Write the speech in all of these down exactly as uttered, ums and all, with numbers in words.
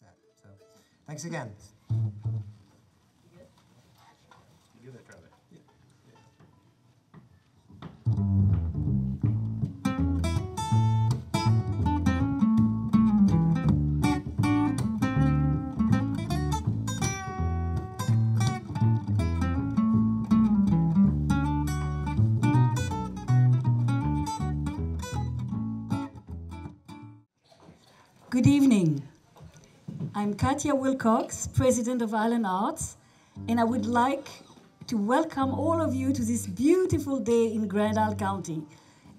set. So thanks again. You good? You do that, Charlie. Yeah. Good evening. I'm Katia Wilcox, President of Island Arts, and I would like to welcome all of you to this beautiful day in Grand Isle County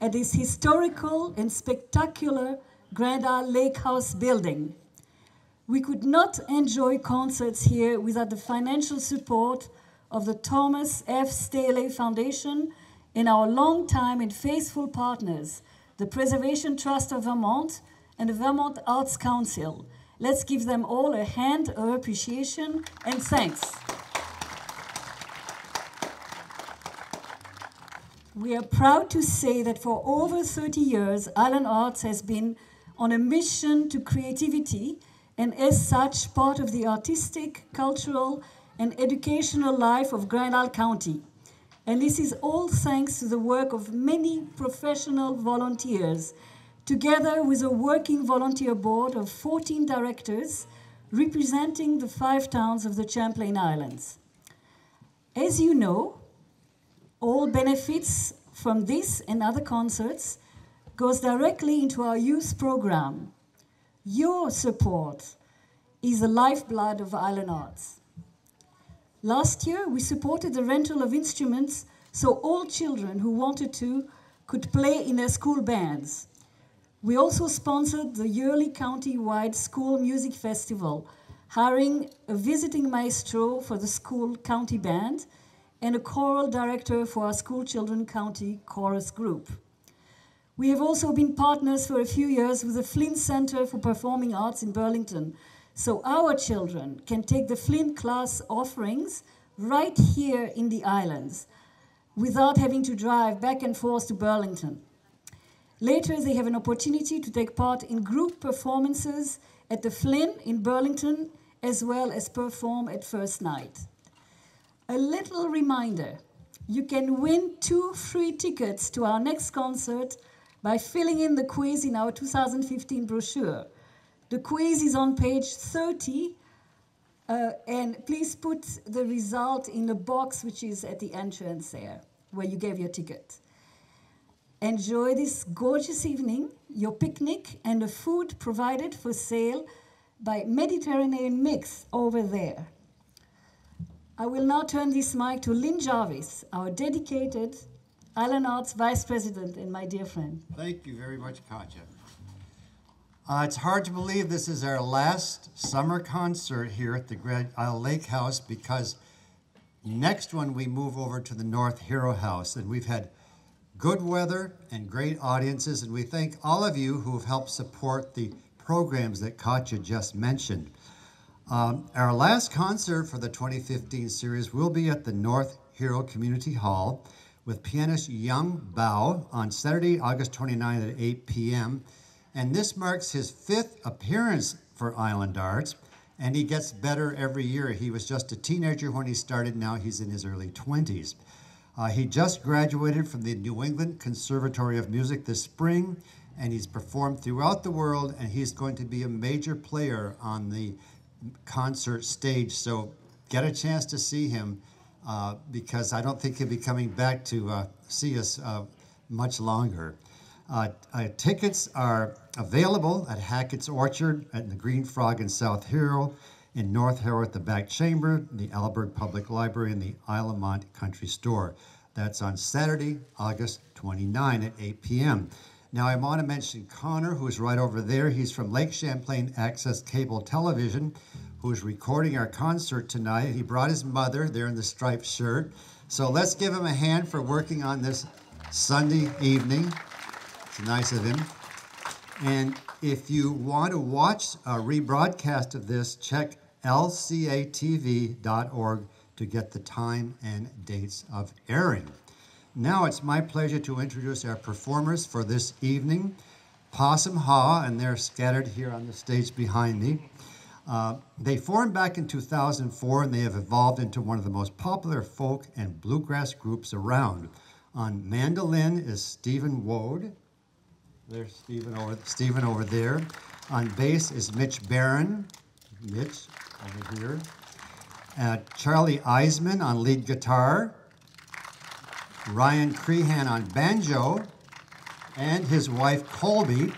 at this historical and spectacular Grand Isle Lake House building. We could not enjoy concerts here without the financial support of the Thomas F. Staley Foundation and our longtime and faithful partners, the Preservation Trust of Vermont, and the Vermont Arts Council. Let's give them all a hand of appreciation and thanks. We are proud to say that for over thirty years, Island Arts has been on a mission to creativity and as such part of the artistic, cultural, and educational life of Grand Isle County. And this is all thanks to the work of many professional volunteers, together with a working volunteer board of fourteen directors representing the five towns of the Champlain Islands. As you know, all benefits from this and other concerts goes directly into our youth program. Your support is the lifeblood of Island Arts. Last year, we supported the rental of instruments so all children who wanted to could play in their school bands. We also sponsored the yearly county-wide school music festival, hiring a visiting maestro for the school county band and a choral director for our school children county chorus group. We have also been partners for a few years with the Flynn Center for Performing Arts in Burlington, so our children can take the Flynn class offerings right here in the islands without having to drive back and forth to Burlington. Later, they have an opportunity to take part in group performances at the Flynn in Burlington, as well as perform at First Night. A little reminder, you can win two free tickets to our next concert by filling in the quiz in our two thousand fifteen brochure. The quiz is on page thirty, uh, and please put the result in the box which is at the entrance there, where you gave your ticket. Enjoy this gorgeous evening, your picnic, and the food provided for sale by Mediterranean Mix over there. I will now turn this mic to Lynn Jarvis, our dedicated Island Arts Vice President and my dear friend. Thank you very much, Katja. Uh, it's hard to believe this is our last summer concert here at the Grand Isle Lake House, because next one we move over to the North Hero House, and we've had good weather and great audiences, and we thank all of you who have helped support the programs that Katja just mentioned. Um, our last concert for the twenty fifteen series will be at the North Hero Community Hall with pianist Young Bao on Saturday, August twenty-ninth at eight p m And this marks his fifth appearance for Island Arts, and he gets better every year. He was just a teenager when he started. Now he's in his early twenties. Uh, he just graduated from the New England Conservatory of Music this spring, and he's performed throughout the world, and he's going to be a major player on the concert stage. So get a chance to see him, uh, because I don't think he'll be coming back to uh, see us uh, much longer. Uh, uh, tickets are available at Hackett's Orchard, at the Green Frog in South Hero, in North Hero at the Back Chamber, the Albert Public Library, and the Islemont Country Store. That's on Saturday, August twenty-ninth at eight p m Now I want to mention Connor, who is right over there. He's from Lake Champlain Access Cable Television, who is recording our concert tonight. He brought his mother there in the striped shirt. So let's give him a hand for working on this Sunday evening. It's nice of him. And if you want to watch a rebroadcast of this, check L C A T V dot org to get the time and dates of airing. Now it's my pleasure to introduce our performers for this evening. PossumHaw, and they're scattered here on the stage behind me. Uh, they formed back in two thousand four, and they have evolved into one of the most popular folk and bluegrass groups around. On mandolin is Steven Woad. There's Steven over, Steven over there. On bass is Mitch Barron. Mitch, over here. Uh, Charlie Eisman on lead guitar. Ryan Crehan on banjo. And his wife, Colby.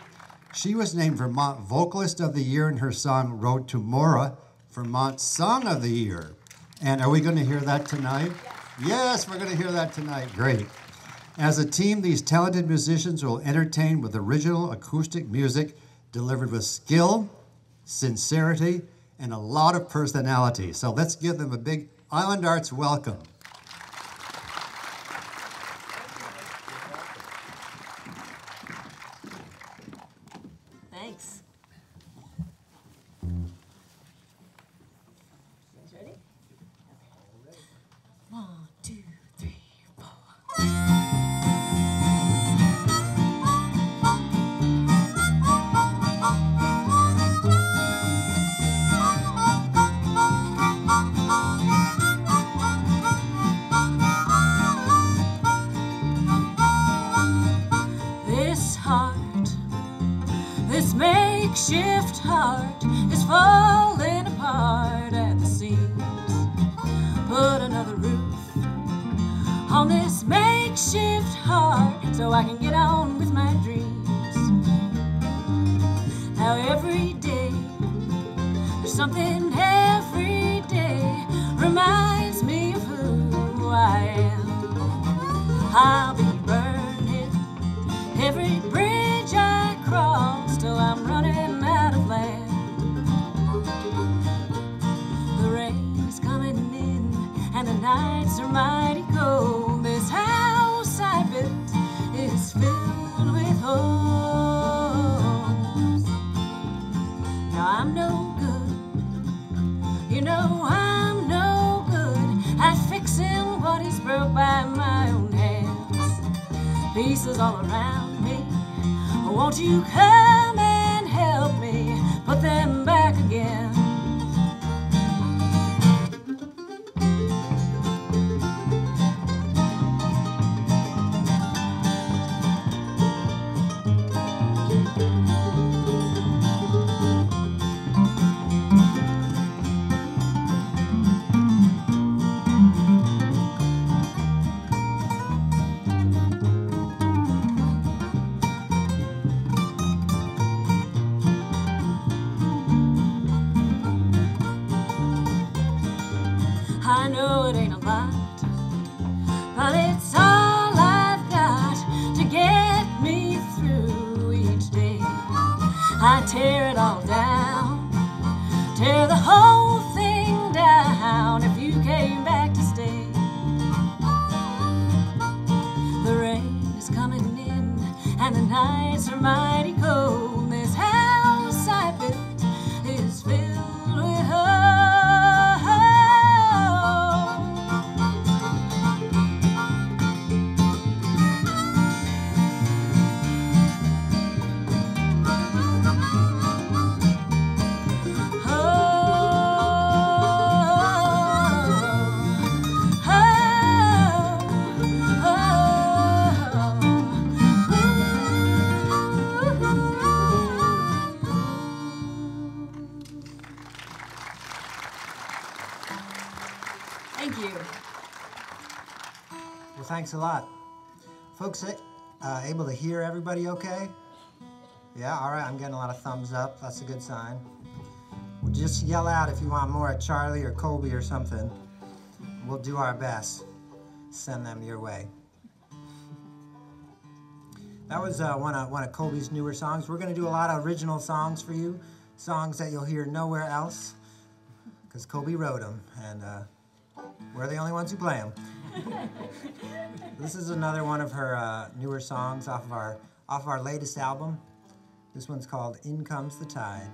She was named Vermont Vocalist of the Year in her song, Road to Mora, Vermont Song of the Year. And are we going to hear that tonight? Yes, yes we're going to hear that tonight. Great. As a team, these talented musicians will entertain with original acoustic music delivered with skill, sincerity, and a lot of personality. So let's give them a big Island Arts welcome. Thanks a lot. Folks uh, able to hear everybody okay? Yeah, all right, I'm getting a lot of thumbs up. That's a good sign. Well, just yell out if you want more at Charlie or Colby or something. We'll do our best. Send them your way. That was uh, one, of, one of Colby's newer songs. We're going to do a lot of original songs for you, songs that you'll hear nowhere else, because Colby wrote them, and uh, we're the only ones who play them. This is another one of her uh, newer songs off of our off of our latest album. This one's called "In Comes the Tide."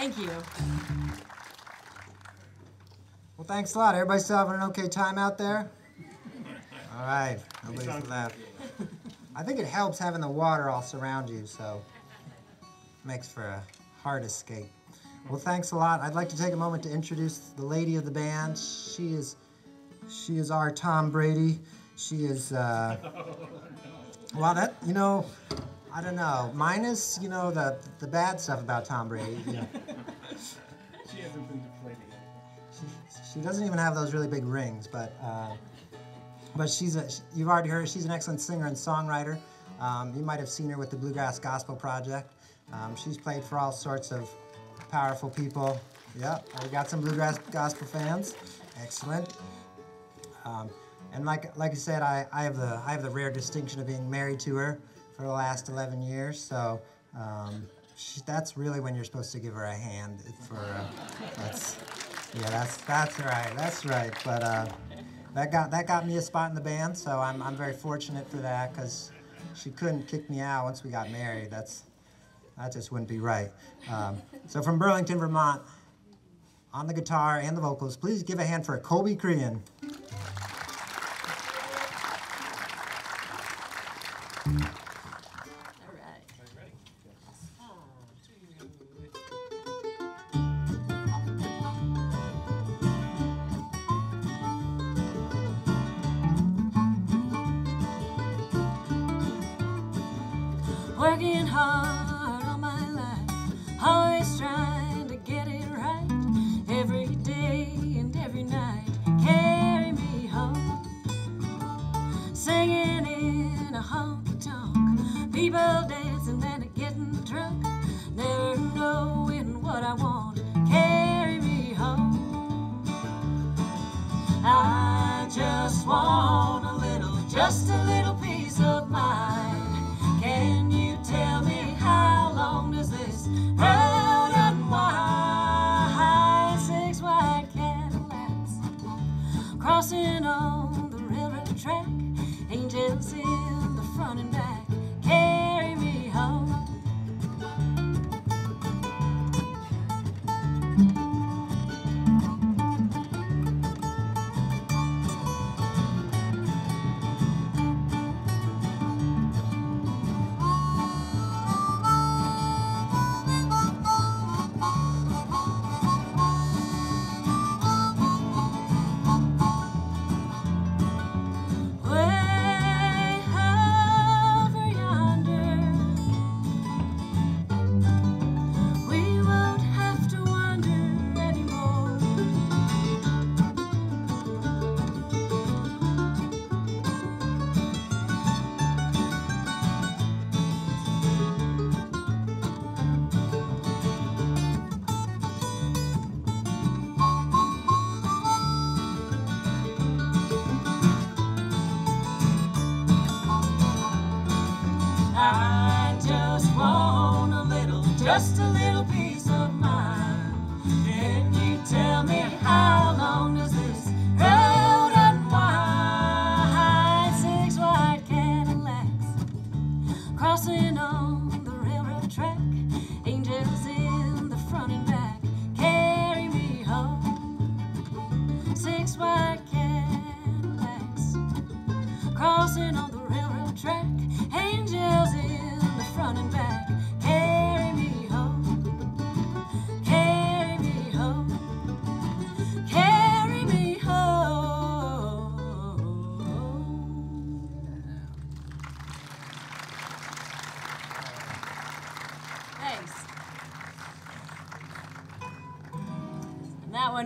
Thank you. Well, thanks a lot. Everybody still having an okay time out there? All right, nobody's left. I think it helps having the water all surround you, so it makes for a hard escape. Well, thanks a lot. I'd like to take a moment to introduce the lady of the band. She is, she is our Tom Brady. She is, uh, well, that, you know, I don't know. Minus, you know, the the bad stuff about Tom Brady. Yeah. She hasn't been depleted. She, she doesn't even have those really big rings, but uh, but she's a, you've already heard her. She's an excellent singer and songwriter. Um, you might have seen her with the Bluegrass Gospel Project. Um, she's played for all sorts of powerful people. Yep, we got some Bluegrass Gospel fans. Excellent. Um, and like like I said, I I have the I have the rare distinction of being married to her for the last eleven years, so um, she, that's really when you're supposed to give her a hand. For uh, that's, yeah, that's that's right, that's right. But uh, that got that got me a spot in the band, so I'm I'm very fortunate for that because she couldn't kick me out once we got married. That's that just wouldn't be right. Um, so from Burlington, Vermont, on the guitar and the vocals, please give a hand for Colby Crean. Working hard all my life, always trying to get it right. Every day and every night, carry me home. Singing in a honky-tonk, people dancing and getting drunk. Never knowing what I want, carry me home. I just want a little, just a little piece of mind. Can you tell me how long does this road unwind? Six white Cadillacs crossing on the railroad track, angels in the front and back, carry me home.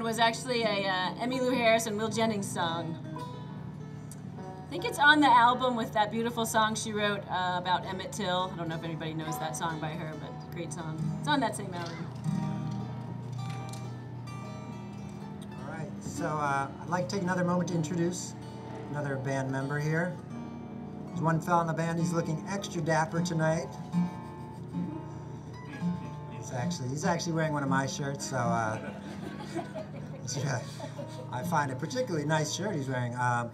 Was actually a uh, Emmylou Harris and Will Jennings song. I think it's on the album with that beautiful song she wrote uh, about Emmett Till. I don't know if anybody knows that song by her, but it's a great song. It's on that same album. All right, so uh, I'd like to take another moment to introduce another band member here. There's one fellow in the band, he's looking extra dapper tonight. He's actually, he's actually wearing one of my shirts, so uh, I find a particularly nice shirt he's wearing. Um,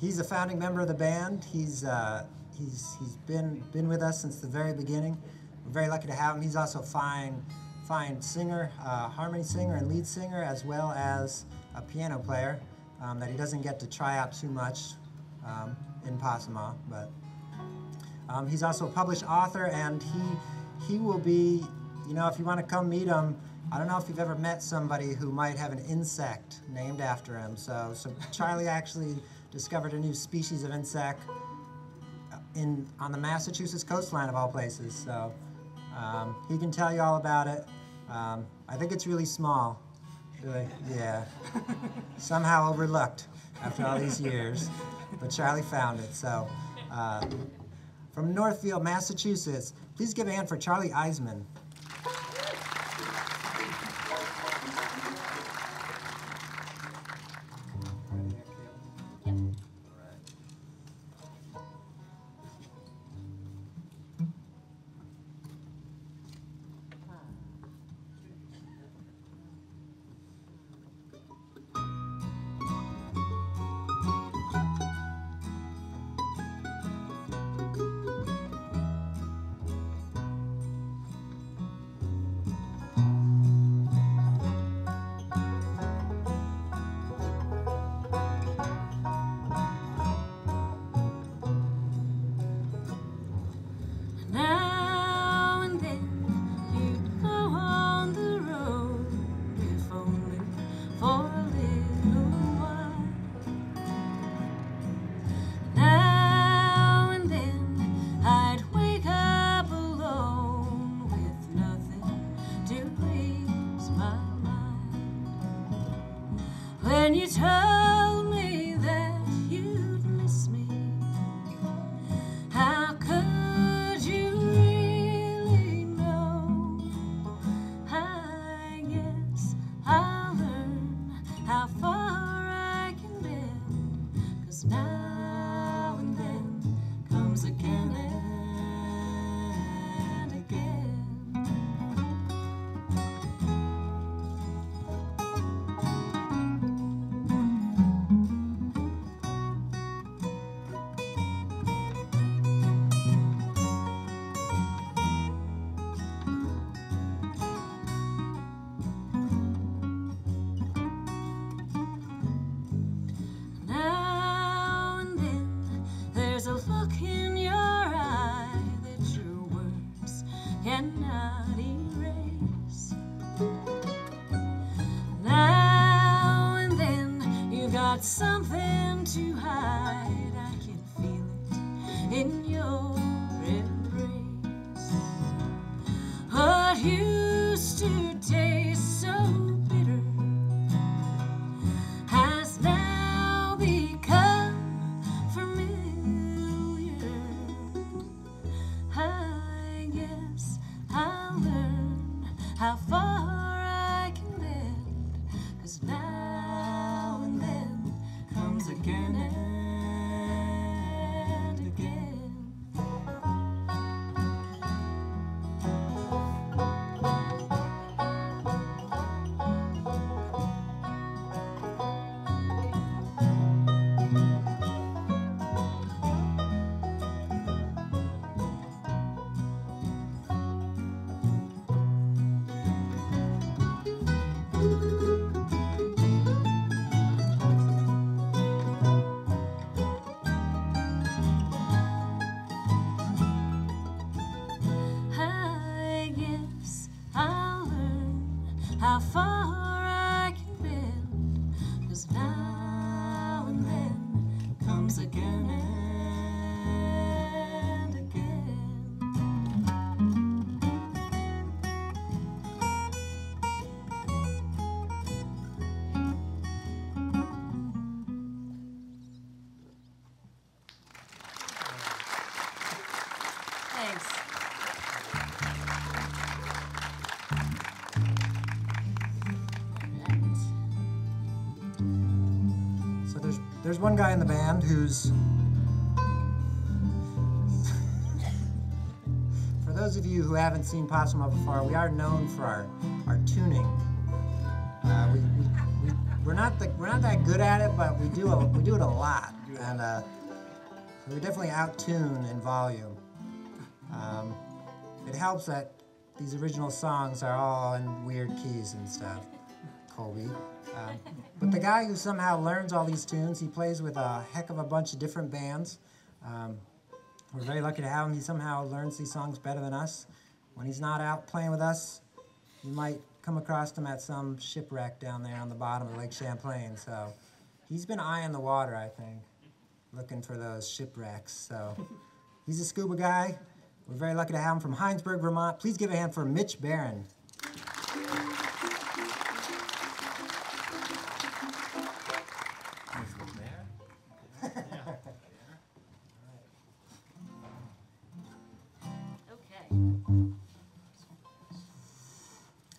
he's a founding member of the band. He's uh, he's he's been been with us since the very beginning. We're very lucky to have him. He's also a fine fine singer, uh, harmony singer and lead singer, as well as a piano player um, that he doesn't get to try out too much um, in PossumHaw, but um, he's also a published author, and he he will be, you know, if you want to come meet him, I don't know if you've ever met somebody who might have an insect named after him. So, so Charlie actually discovered a new species of insect in on the Massachusetts coastline, of all places. So um, he can tell you all about it. Um, I think it's really small. Really, yeah. Somehow overlooked after all these years, but Charlie found it. So uh, from Northfield, Massachusetts, please give a hand for Charlie Eisman. There's one guy in the band who's, for those of you who haven't seen PossumHaw before, we are known for our, our tuning. Uh, we, we, we, we're not the, we're not that good at it, but we do a, we do it a lot, and uh, so we definitely out-tune in volume. Um, it helps that these original songs are all in weird keys and stuff, Colby. Uh, but the guy who somehow learns all these tunes, he plays with a heck of a bunch of different bands. Um, we're very lucky to have him. He somehow learns these songs better than us. When he's not out playing with us, you might come across him at some shipwreck down there on the bottom of Lake Champlain. So he's been eyeing the water, I think, looking for those shipwrecks. So he's a scuba guy. We're very lucky to have him from Hinesburg, Vermont. Please give a hand for Mitch Barron.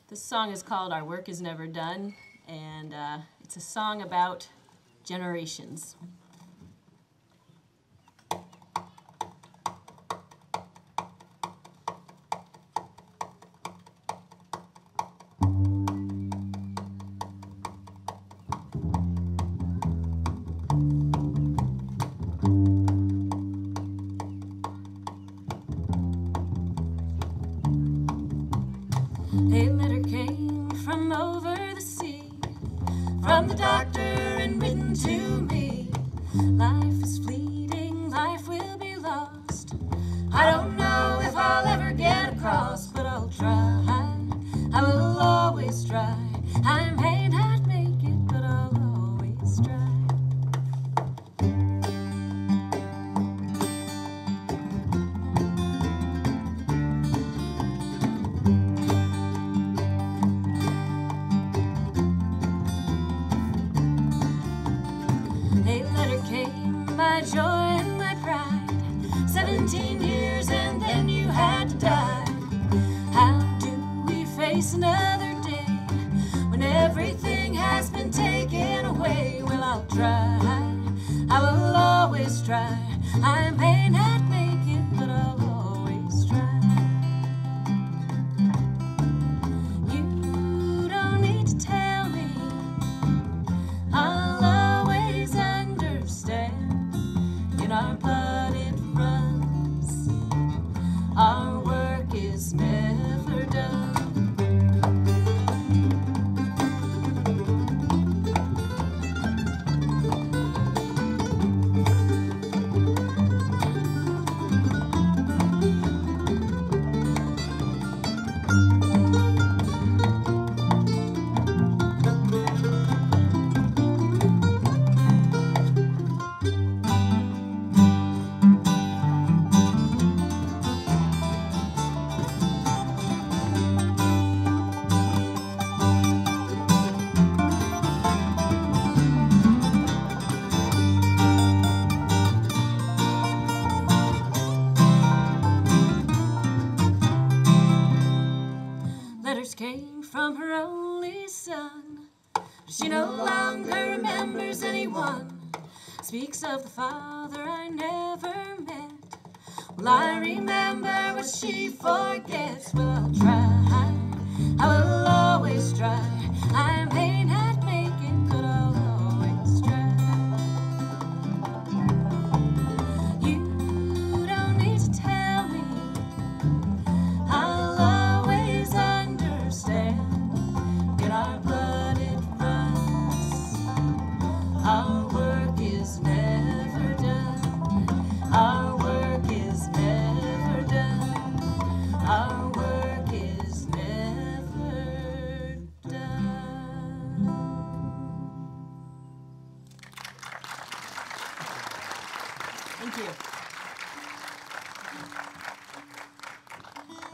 This song is called Our Work Is Never Done, and uh, it's a song about generations. Speaks of the father I never met. Will I remember what she forgets? Will I try? I will always try. I may not make it, but I'll always try. You don't need to tell me. I'll always understand. In our blood it runs. Our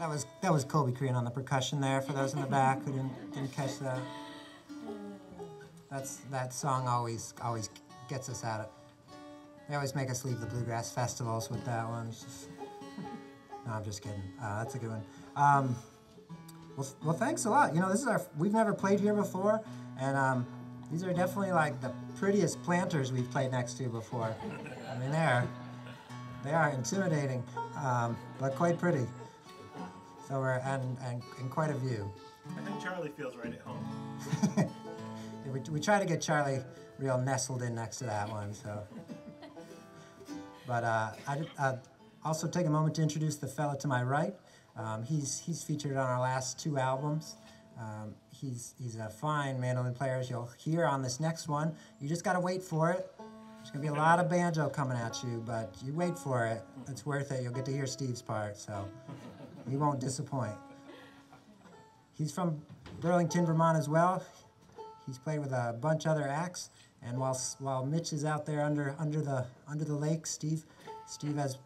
That was that was Colby Crean on the percussion there. For those in the back who didn't didn't catch that, that's that song always always gets us at it. They always make us leave the bluegrass festivals with that one. Just, no, I'm just kidding. Uh, that's a good one. Um, well, well, thanks a lot. You know, this is our we've never played here before, and um, these are definitely like the prettiest planters we've played next to before. I mean, they're they are intimidating, um, but quite pretty. So we're and, and and quite a view. I think Charlie feels right at home. we, we try to get Charlie real nestled in next to that one. So, but uh, I uh, also take a moment to introduce the fellow to my right. Um, he's, he's featured on our last two albums. Um, he's, he's a fine mandolin player, as you'll hear on this next one. You just gotta wait for it. There's gonna be a lot of banjo coming at you, but you wait for it. It's worth it. You'll get to hear Steve's part, so he won't disappoint. He's from Burlington, Vermont as well. He's played with a bunch of other acts, and while while Mitch is out there under under the under the lake, Steve Steve has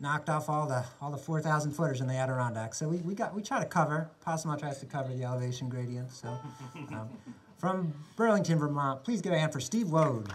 knocked off all the all the four thousand footers in the Adirondacks. So we, we got we try to cover. PossumHaw tries to cover the elevation gradient. So um, from Burlington, Vermont, please give a hand for Steve Woad.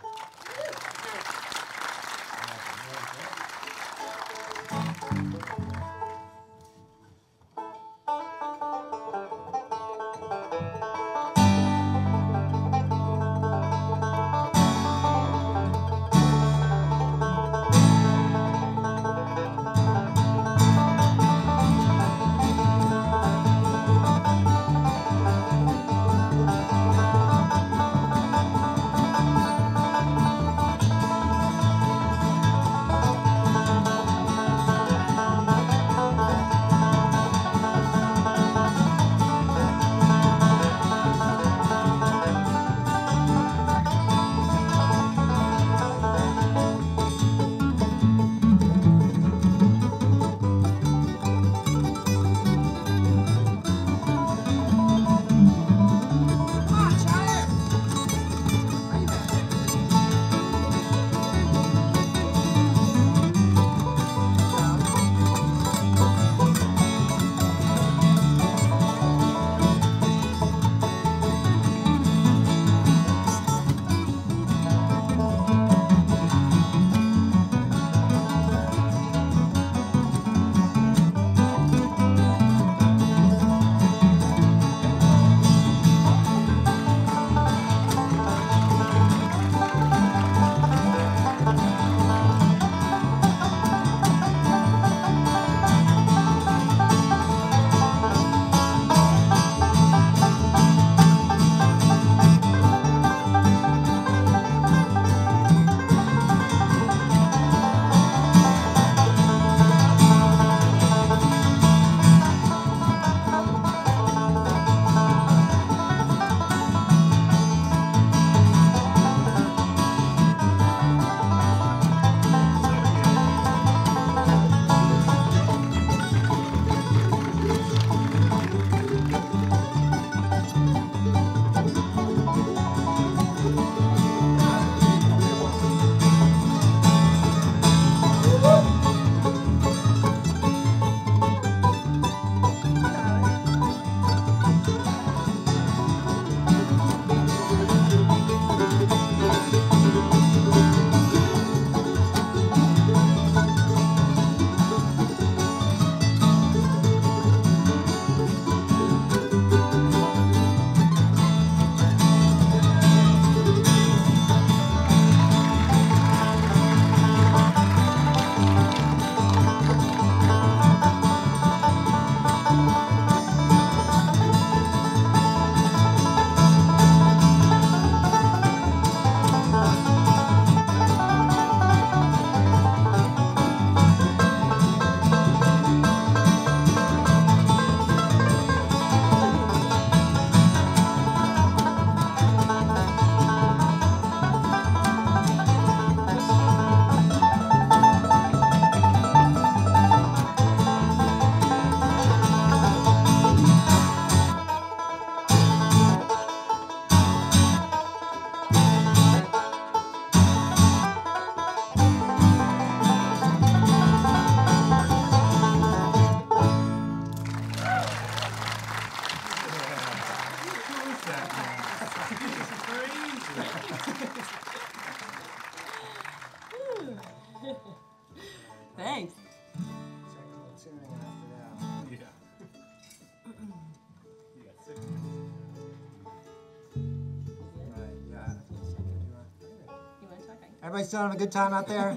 Everybody still having a good time out there?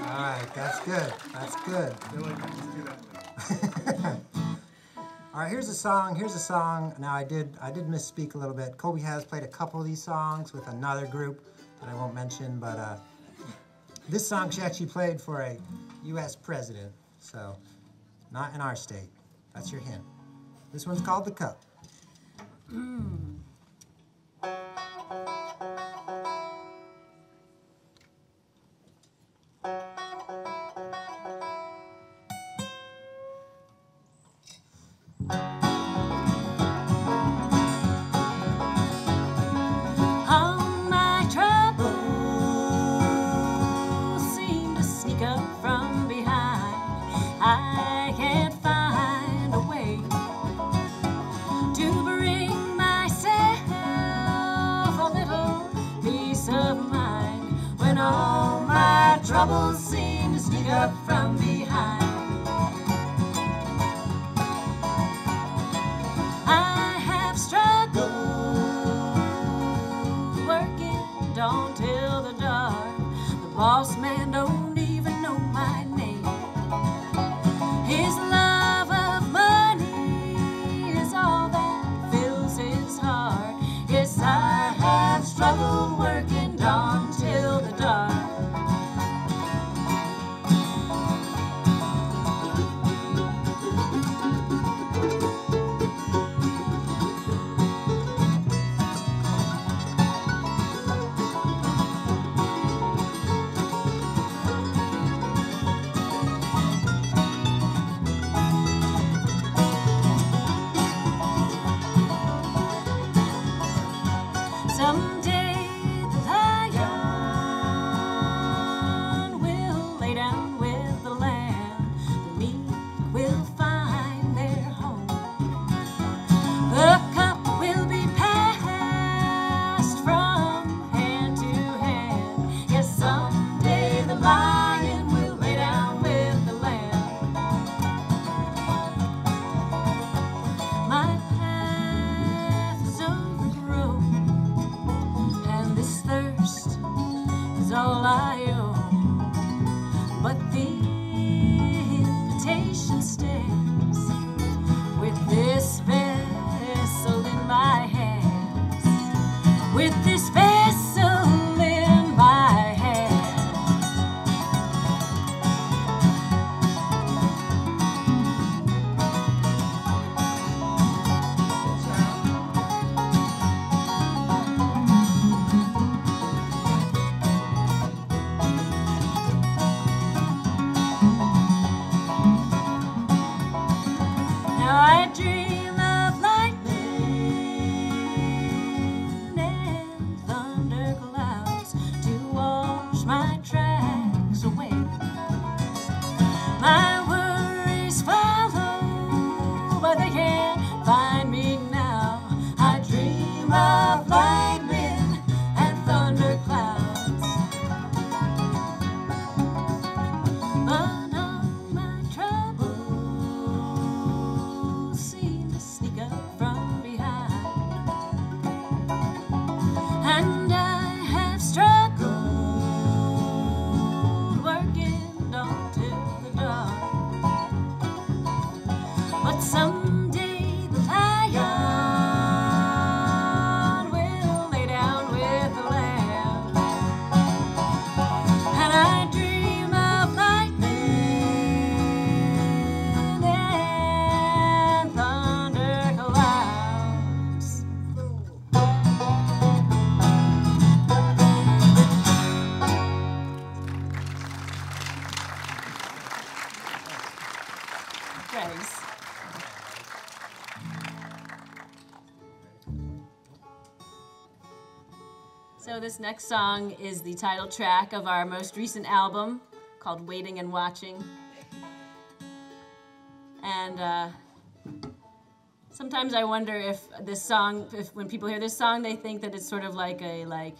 All right, that's good. That's good. All right, here's a song. Here's a song. Now I did I did misspeak a little bit. Colby has played a couple of these songs with another group that I won't mention, but uh, this song she actually played for a U S president. So Not in our state. That's your hint. This one's called The Cup. Mm. So this next song is the title track of our most recent album called Waiting and Watching. And uh, sometimes I wonder if this song, if when people hear this song, they think that it's sort of like a, like,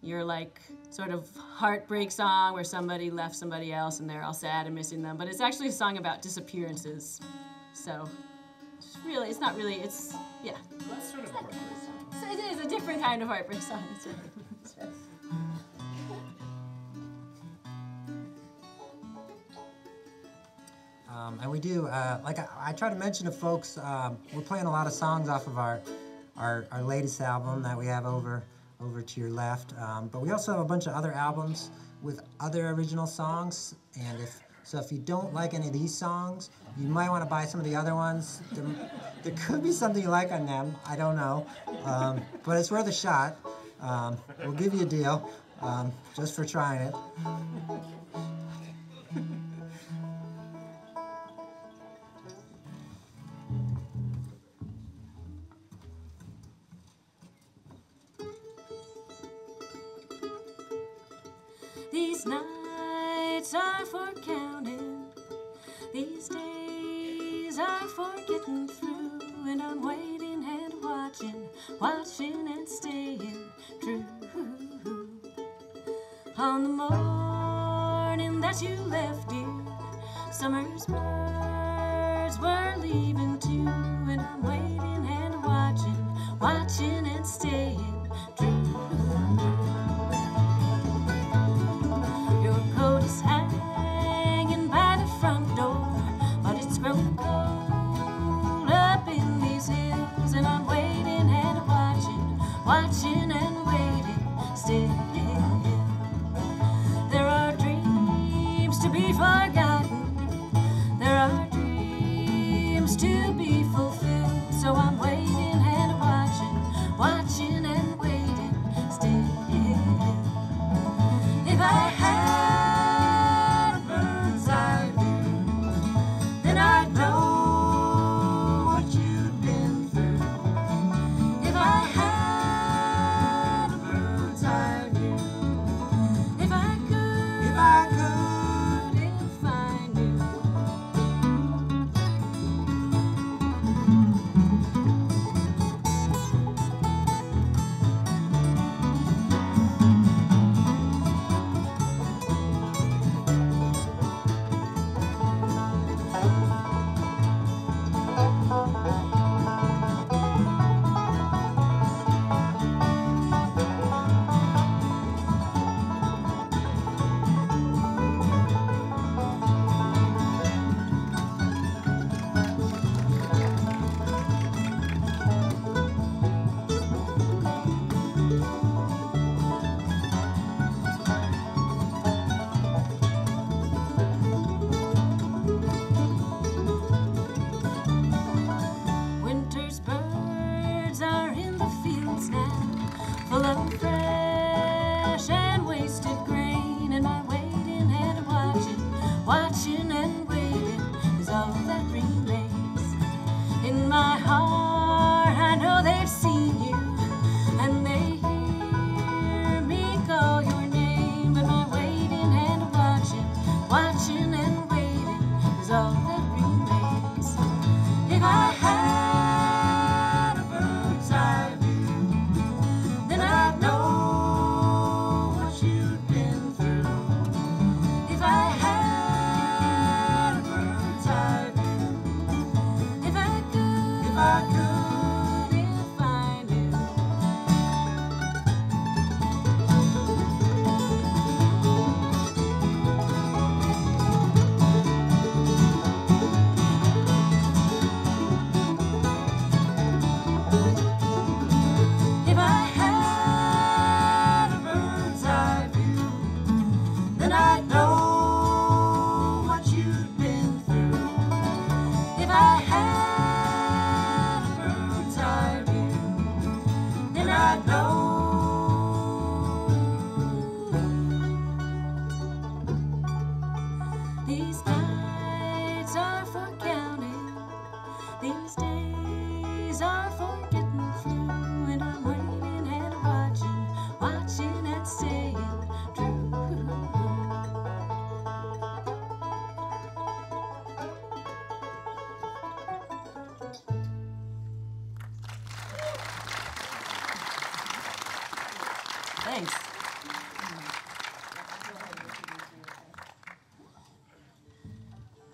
your like sort of heartbreak song where somebody left somebody else and they're all sad and missing them. But it's actually a song about disappearances. So it's really, it's not really, it's, yeah. That's sort of a So it is a different kind of heartbreak song. um, and we do, uh, like I, I try to mention to folks, um, we're playing a lot of songs off of our, our our latest album that we have over over to your left. Um, but we also have a bunch of other albums with other original songs. And if So if you don't like any of these songs, you might want to buy some of the other ones. There, there could be something you like on them. I don't know. Um, but it's worth a shot. Um, we'll give you a deal um, just for trying it. These nights are for counting, these days are for getting through, and I'm waiting and watching, watching and staying true. On the morning that you left, dear, summer's birds were leaving too, and I'm waiting and watching, watching and staying true. Watching and waiting still. There are dreams to be forgotten, there are dreams to be fulfilled, so I'm waiting and watching, watching and waiting still. If I had a bird's eye view, then I'd know.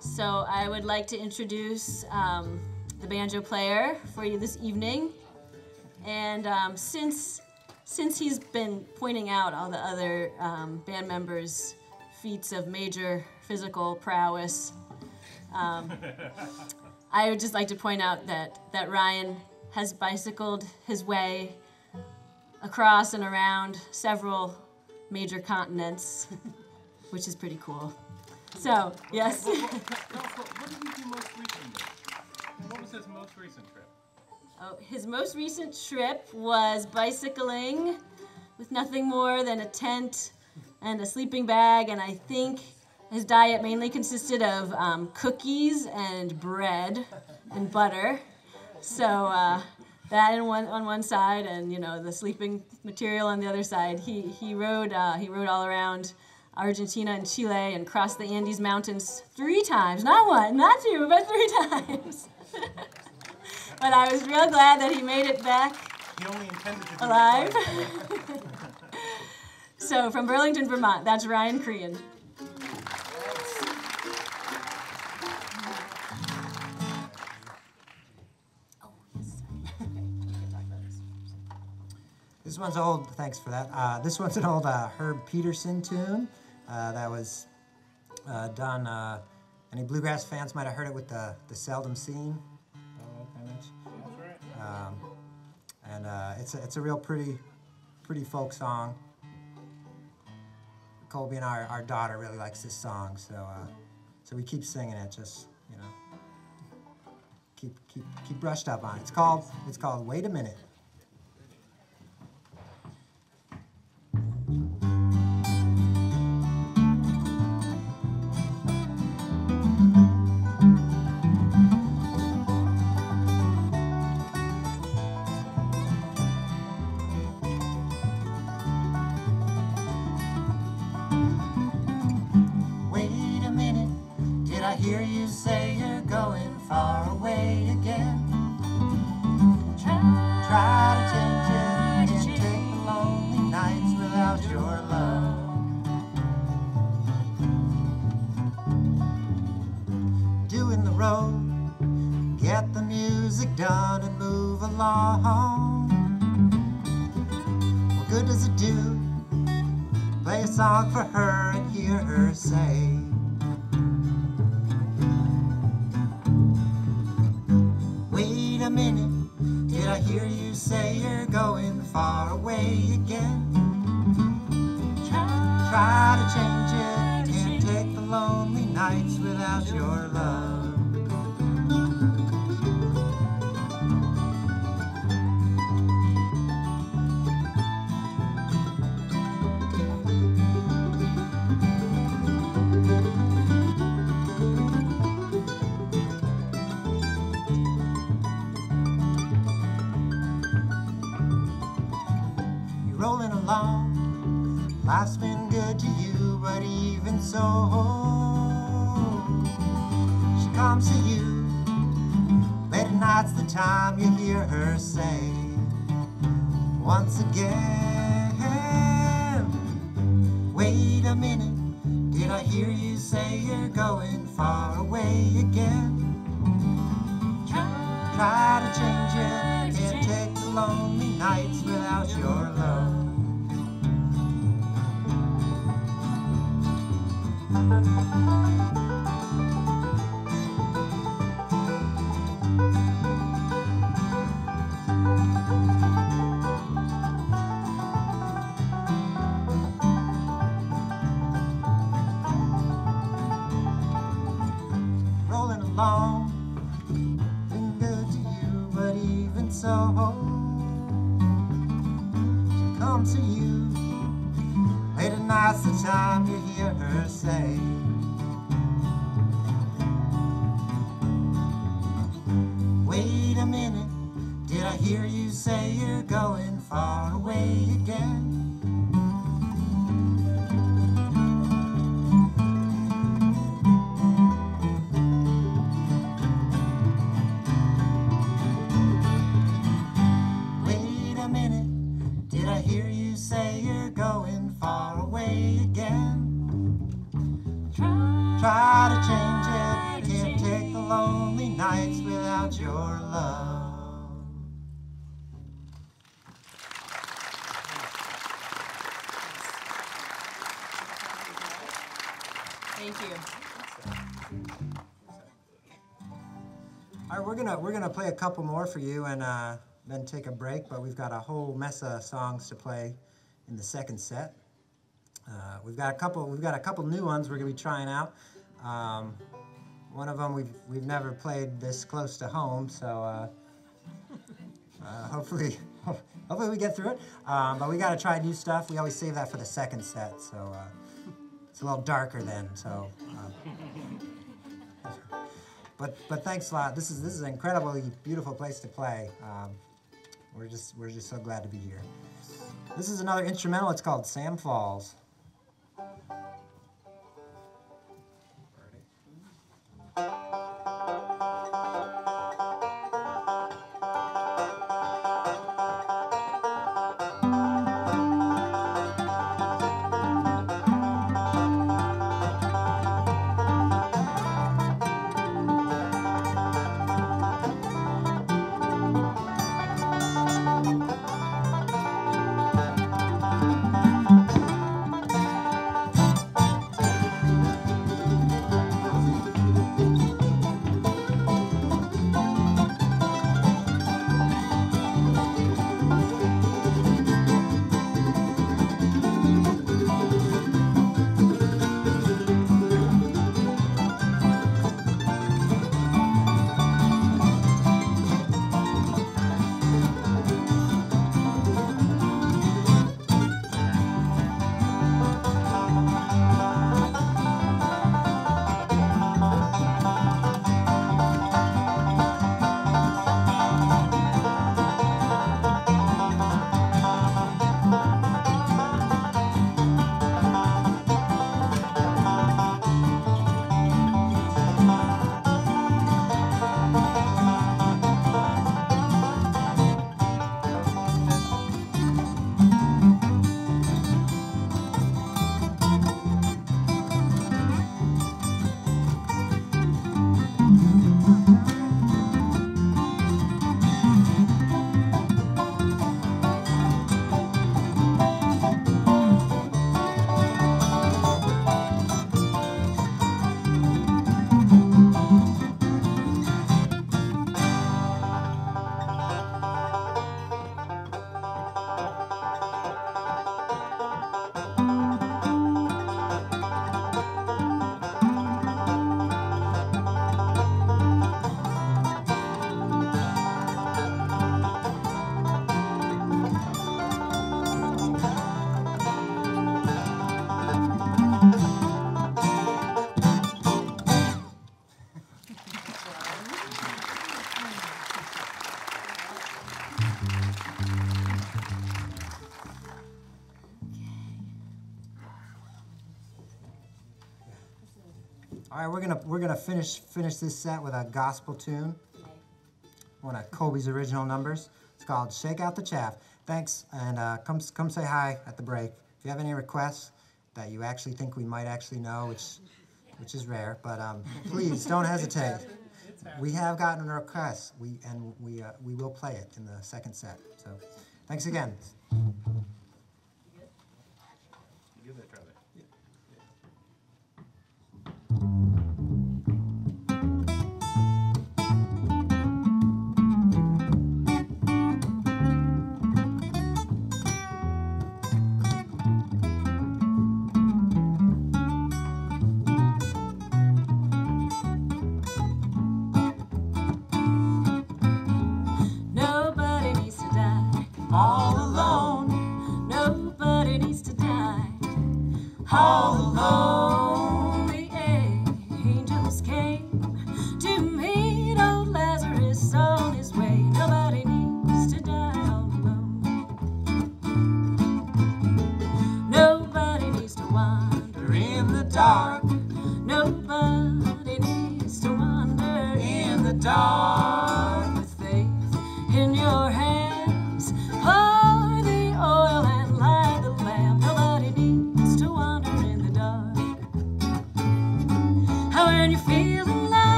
So I would like to introduce um, the banjo player for you this evening. And um, since, since he's been pointing out all the other um, band members' feats of major physical prowess, um, I would just like to point out that, that Ryan has bicycled his way across and around several major continents, which is pretty cool. So, yes. Well, well, well, well, what did you do most recently? What was his most recent trip? Oh, his most recent trip was bicycling with nothing more than a tent and a sleeping bag, and I think his diet mainly consisted of um, cookies and bread and butter. So uh, that in one, on one side, and you know the sleeping material on the other side. He he rode uh, he rode all around Argentina and Chile and crossed the Andes Mountains three times. Not one, not two, but three times. But I was real glad that he made it back he only intended to alive. So from Burlington, Vermont, that's Ryan Crehan. This one's old, thanks for that. Uh, this one's an old uh, Herb Peterson tune uh, that was uh, done, uh, any bluegrass fans might have heard it with the, the seldom seen uh, image. That's right. Um, and uh, it's, a, it's a real pretty, pretty folk song. Colby and our, our daughter really likes this song, so uh, so we keep singing it, just, you know, keep, keep, keep brushed up on it. It's called, it's called Wait a Minute. We're gonna play a couple more for you and uh, then take a break, but we've got a whole mess of songs to play in the second set. Uh, we've got a couple. We've got a couple new ones we're gonna be trying out. Um, one of them we've, we've never played this close to home, so uh, uh, hopefully hopefully we get through it. Um, but we got to try new stuff. We always save that for the second set, so uh, it's a little darker then. So, uh, but but thanks a lot. This is this is an incredibly beautiful place to play. Um, we're just we're just so glad to be here. This is another instrumental. It's called Sam Falls. All right, we're gonna we're gonna finish finish this set with a gospel tune, one of Colby's original numbers. It's called "Shake Out the Chaff." Thanks, and uh, come come say hi at the break. If you have any requests that you actually think we might actually know, which which is rare, but um, please don't hesitate. We have gotten requests, we and we uh, we will play it in the second set. So, thanks again.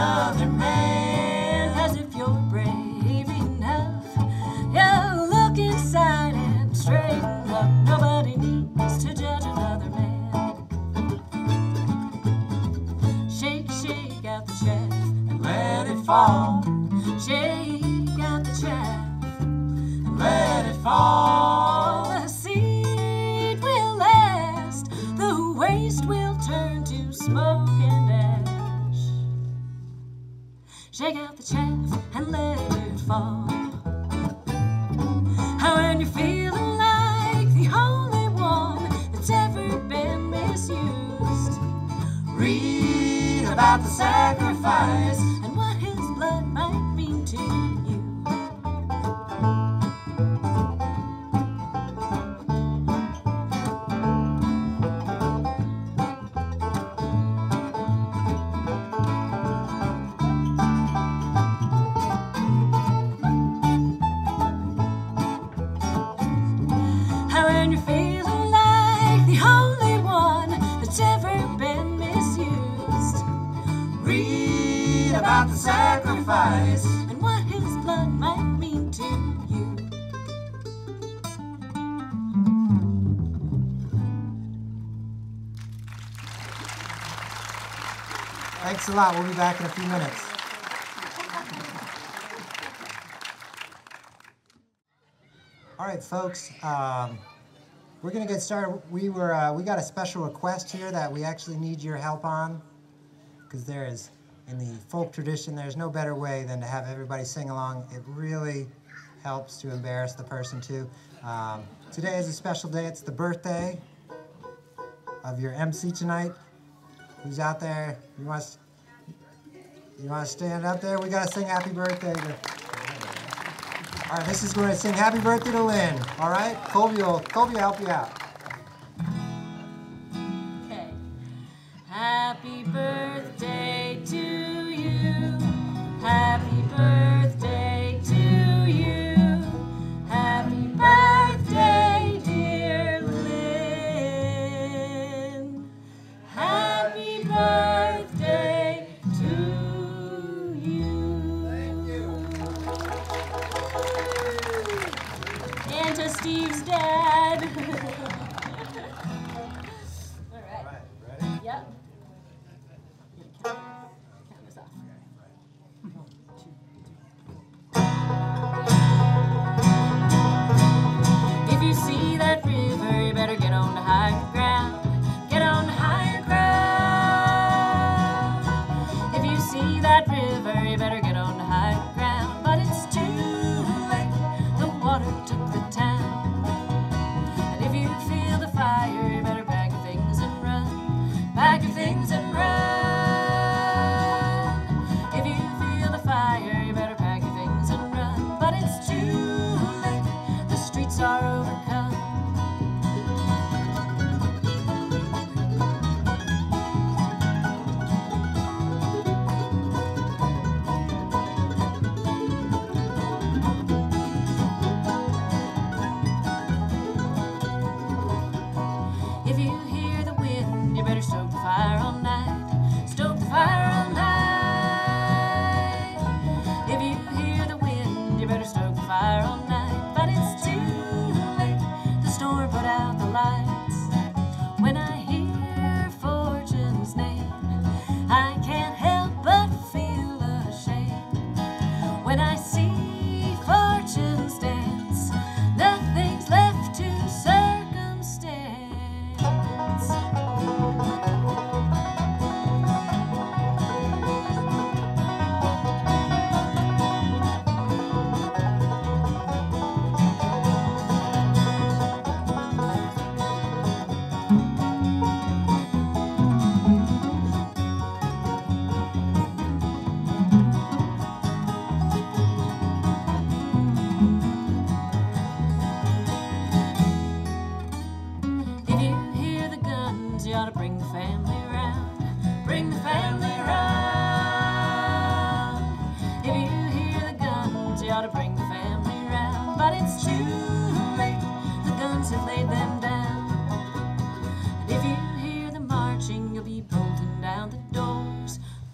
another man, as if you're brave enough. Yeah, look inside and straighten up. Nobody needs to judge another man. Shake, shake out the chaff and let it fall. Shake out the chaff and let it fall. The seed will last, the waste will turn to smoke and ash. Shake out the chaff and let it fall. How when you're feeling like the only one that's ever been misused, read about the sacrifice and what his blood might mean to you. How when you're feeling like the only one that's ever been misused, read about the sacrifice and what his blood might mean to you. Thanks a lot. We'll be back in a few minutes. All right, folks. Um, we're going to get started. We were uh, we got a special request here that we actually need your help on, because there is, in the folk tradition, there's no better way than to have everybody sing along. It really helps to embarrass the person too. Um, today is a special day. It's the birthday of your M C tonight. Who's out there? You want to, you want to stand up there? We got to sing happy birthday to... All right, this is going to sing happy birthday to Lynn. All right, Colby will, Colby will help you out. Okay. Happy birthday to you. Happy birthday to you. Happy birthday, dear Lynn. Happy birthday to you. Thank you. And to Steve's dad.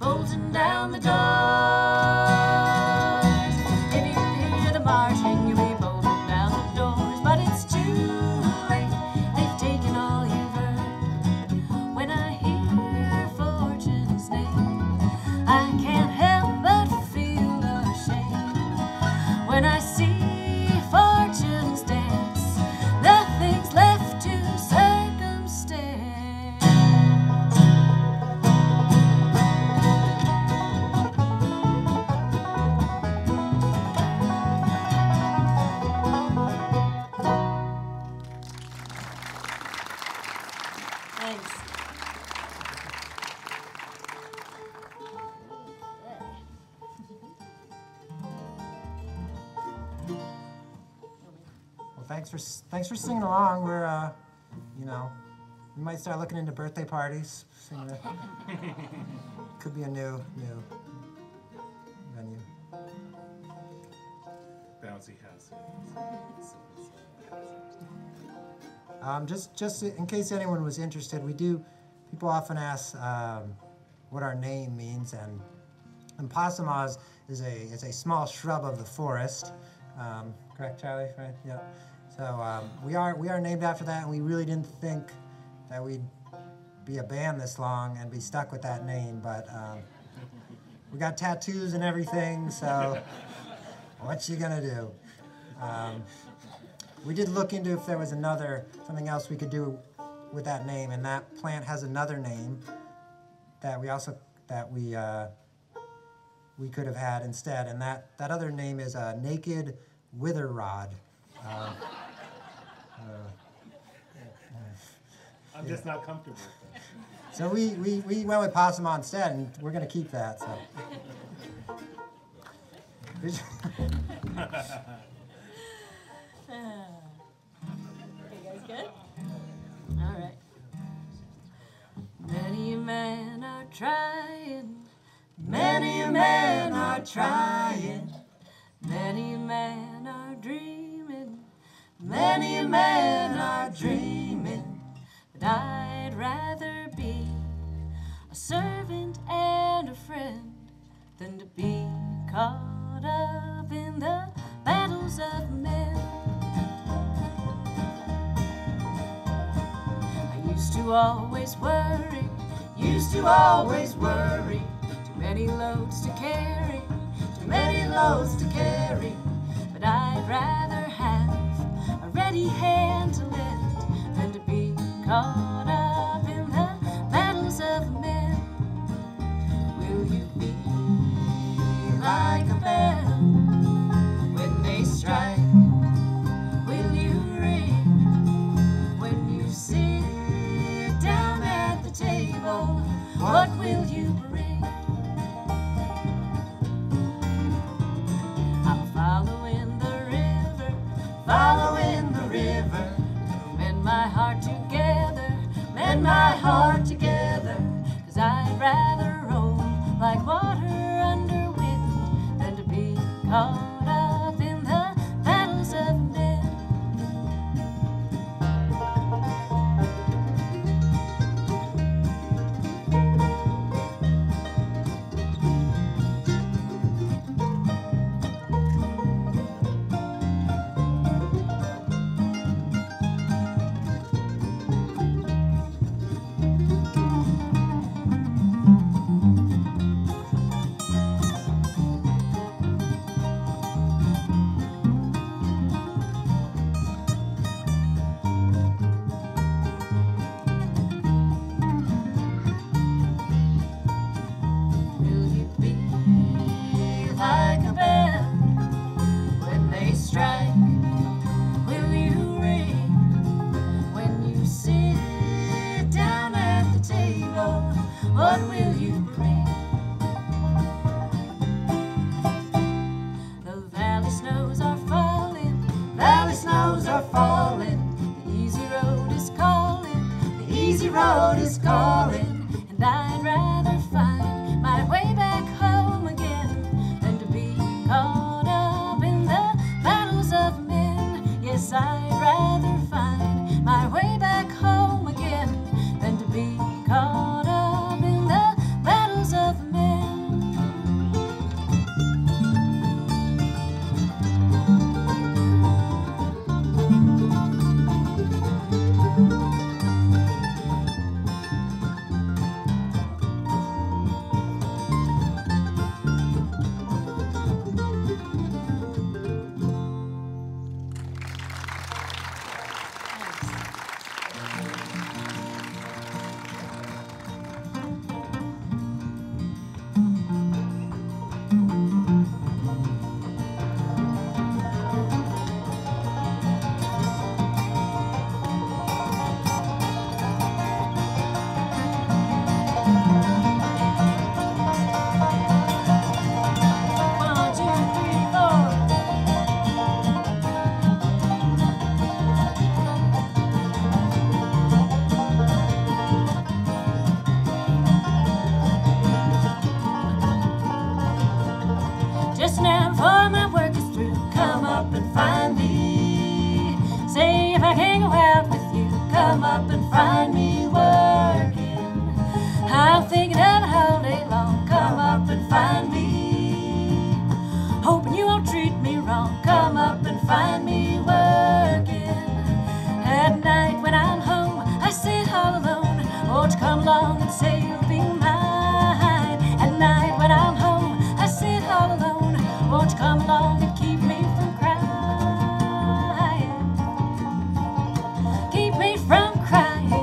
closing down the doors. If you can hear the marching, you'll be bolting down the doors. But it's too late, they've taken all you've heard. When I hear fortune's name, I can't help but feel ashamed. When I see fortune's dance, nothing's left to circumstance. Thanks. Thanks for thanks for singing along. We're, uh, you know, we might start looking into birthday parties. Could be a new new venue. Bouncy house. Um, just just in case anyone was interested, we do. People often ask um, what our name means, and and PossumHaw is a is a small shrub of the forest. Um, correct, Charlie? Right? Yeah. So um, we are we are named after that, and we really didn't think that we'd be a band this long and be stuck with that name. But um, we got tattoos and everything, so what you gonna do? Um, we did look into if there was another something else we could do with that name, and that plant has another name that we also that we uh, we could have had instead, and that that other name is a naked wither rod. Uh, Uh, I'm yeah. just not comfortable with that. So we, we, we went with PossumHaw instead, and we're going to keep that. So. Okay, guys, good? All right. Many men are trying, many men are trying, many men are dreaming. Many men are dreaming, but I'd rather be a servant and a friend than to be caught up in the battles of men. I used to always worry, used to always worry, too many loads to carry, too many loads to carry, but I'd rather have ready hand to lift than to be caught up in the battles of men. Will you be like a bell when they strike? Will you ring when you sit down at the table? What will you bring? I'm following the river, following my heart together, mend my heart together, 'cause I'd rather roam like water under wind than to be caught up in the battles of men. up and find me. Say if I can't go out with you, come up and find me working. I'm thinking out all day long, come up and find me. Hoping you won't treat me wrong, come up and find me working. At night when I'm home, I sit all alone. Won't you come along and say you'll be mine? At night when I'm home, I sit all alone. Won't you come along and keep me from crying? Keep me from crying.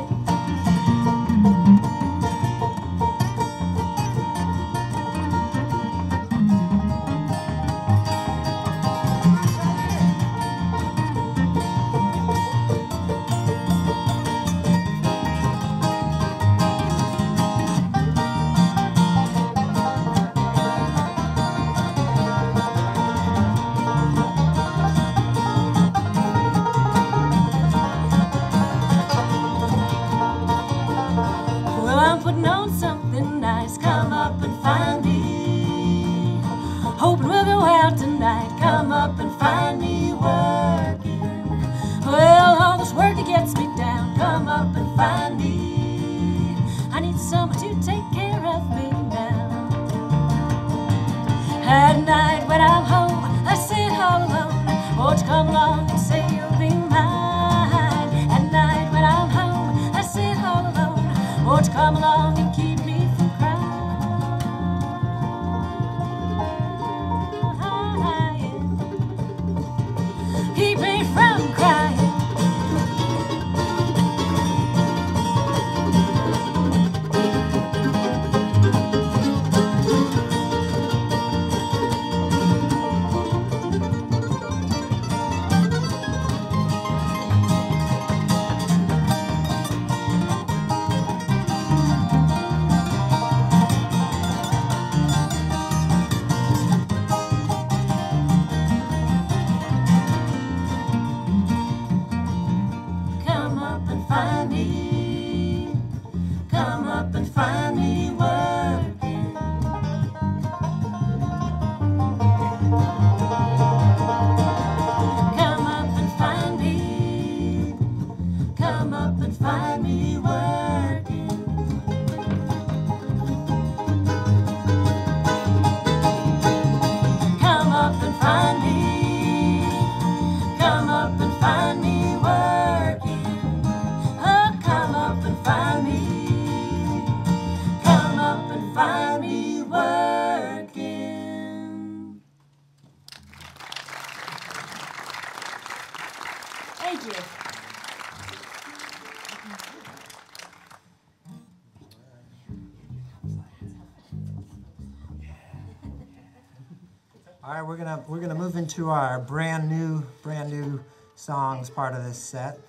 We're gonna we're gonna move into our brand new brand new songs part of this set.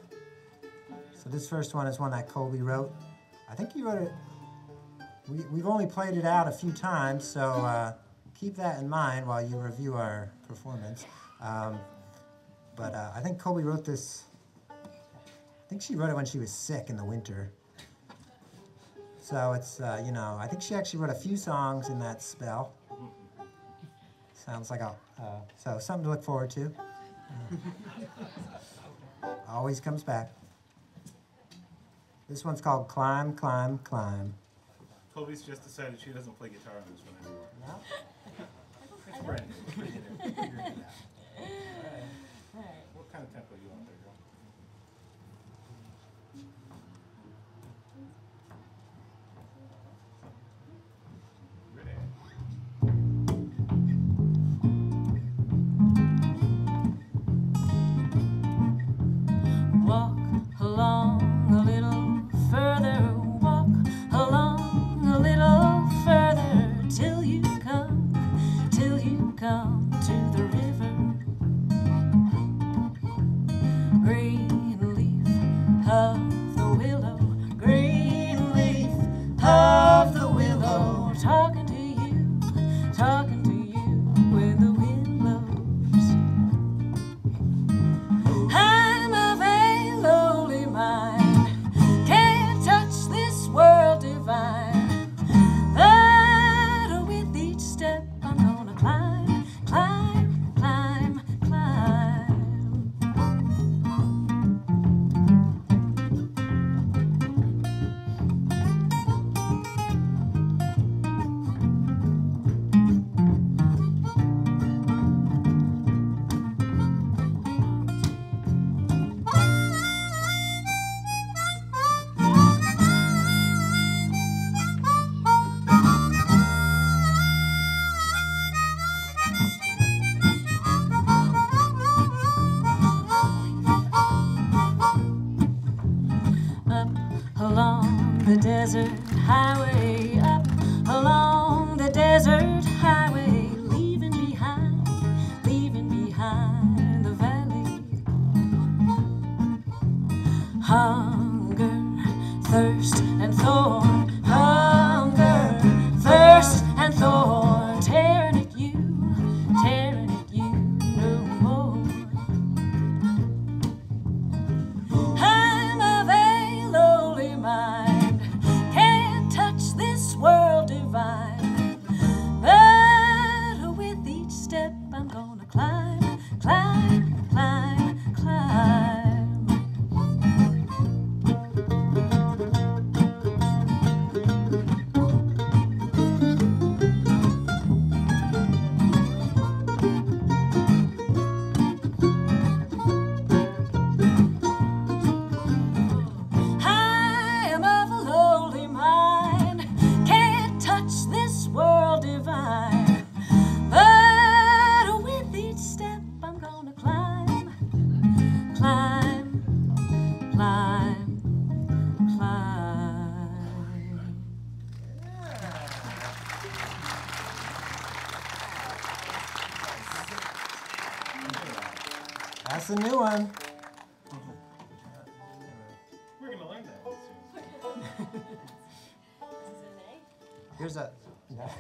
So this first one is one that Colby wrote. I think he wrote it. We, we've only played it out a few times, so uh, keep that in mind while you review our performance. Um, but uh, I think Colby wrote this. I think she wrote it when she was sick in the winter. So it's uh, you know I think she actually wrote a few songs in that spell. Sounds like a, uh, so something to look forward to. Uh, always comes back. This one's called Climb, Climb, Climb. Colby's just decided she doesn't play guitar on this one anymore. No? It's brand new. We're figuring it out. All right. All right. What kind of tempo do you want there, girl? Climb, That's a new one. We're going to learn that soon. Here's a no.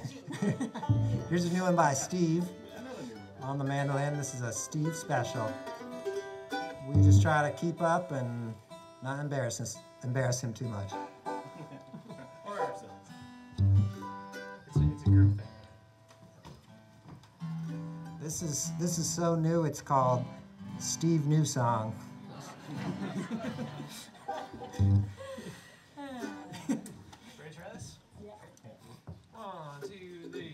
Here's a new one by Steve on the mandolin. This is a Steve special. We just try to keep up and not embarrass us, embarrass him too much. Or ourselves. It's a, it's a group thing. This is this is so new. It's called Steve New Song. Ready to try this? Yeah. One, two, three.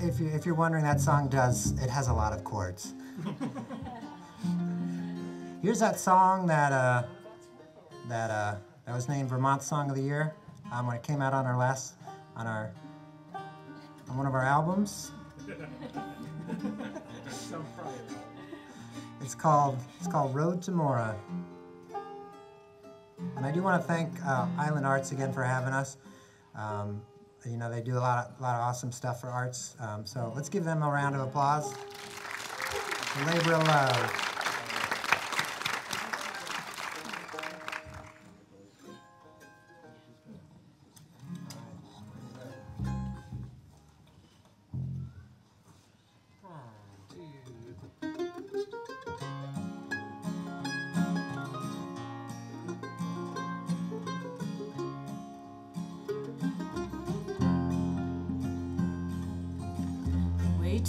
If, you, if you're wondering, that song does, it has a lot of chords. Here's that song that uh, that uh, that was named Vermont Song of the Year um, when it came out on our last on our on one of our albums. It's called it's called Road to Mora. And I do want to thank uh, Island Arts again for having us. Um, You know, they do a lot of, lot of awesome stuff for arts. Um, so let's give them a round of applause. The labor of love.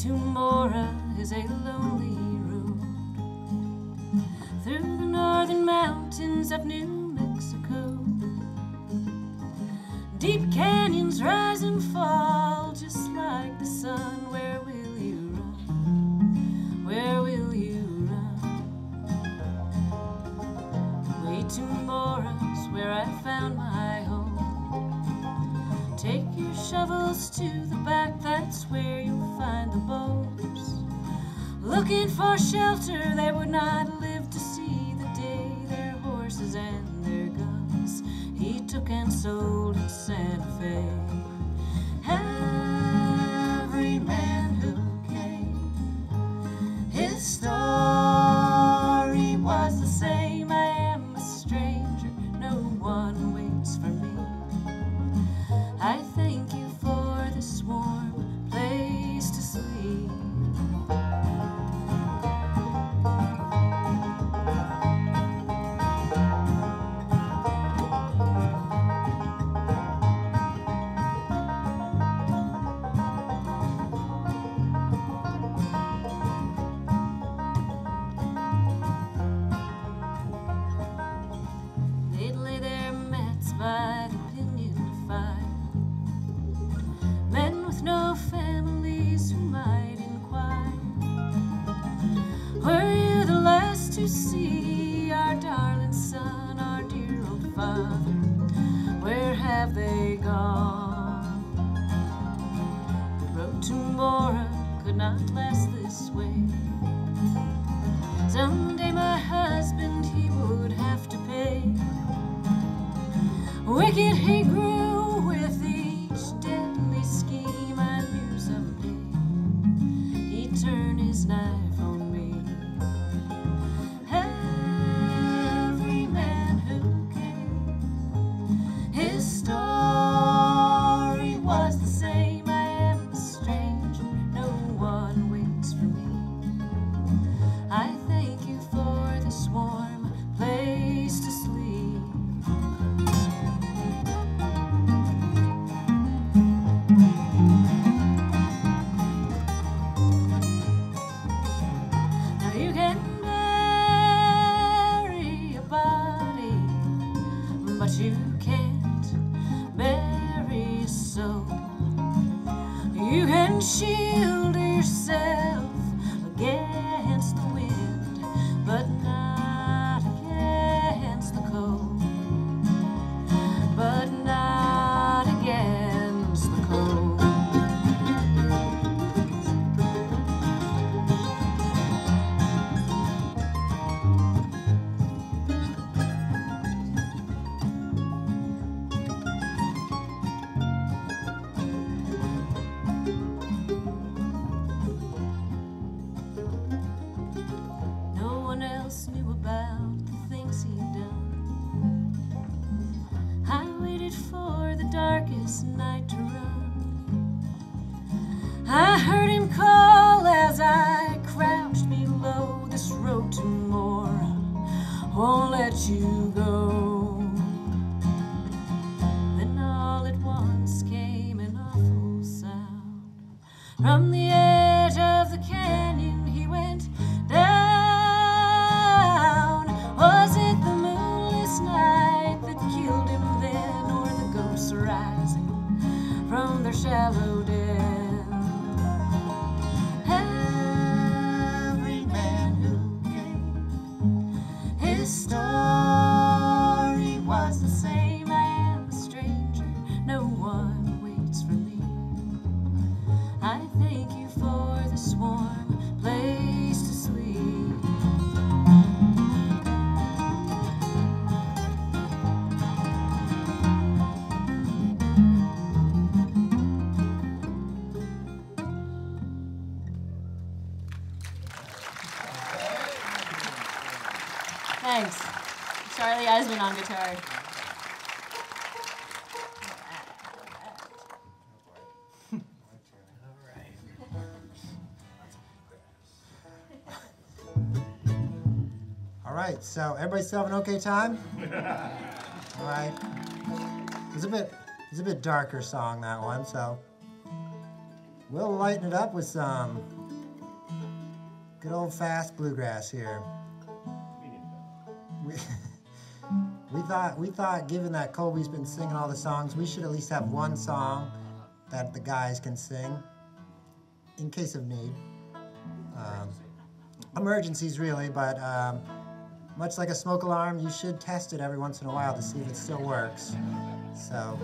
To Mora is a lonely road through the northern mountains of New Mexico. Deep canyons rise and fall just like the sun. Where will you run? Where will you run? Way to Mora's where I found my home. Take shovels to the back, that's where you'll find the boats. Looking for shelter, they would not live to see the day, their horses and their guns he took and sold in Santa Fe. Every man who came, his story was the same. I am a stranger, no one waits for me. I thank you for this warm place to sleep. Thanks. Charlie Eisman on guitar. All right. All right, so everybody still have an okay time? All right. It's a bit it's a bit darker song, that one, so we'll lighten it up with some good old fast bluegrass here. we thought we thought given that Colby's been singing all the songs, we should at least have one song that the guys can sing in case of need, um, emergencies really, but um, much like a smoke alarm, you should test it every once in a while to see if it still works. So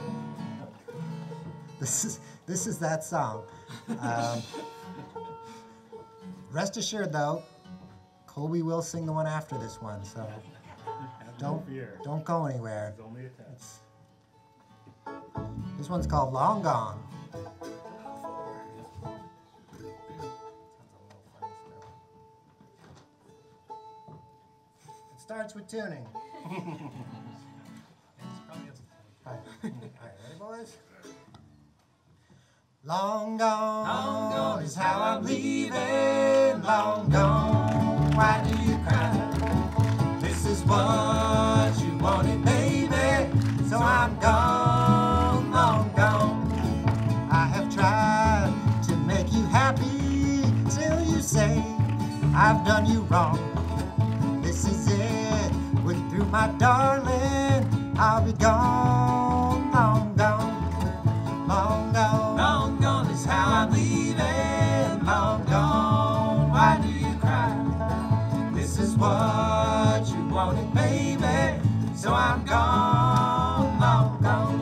This is, this is that song. Um, rest assured, though, Colby will sing the one after this one, so don't, don't go anywhere. It's only a test. This one's called Long Gone. It starts with tuning. All right, ready, boys? Long gone, long gone is how I'm leaving. Long gone, why do you cry? This is what you wanted, baby. So I'm gone, long gone. I have tried to make you happy till you say I've done you wrong. This is it, we're through, my darling. I'll be gone, long gone, long gone. How I'm leaving, long gone, why do you cry? This is what you wanted, baby, so I'm gone, long gone.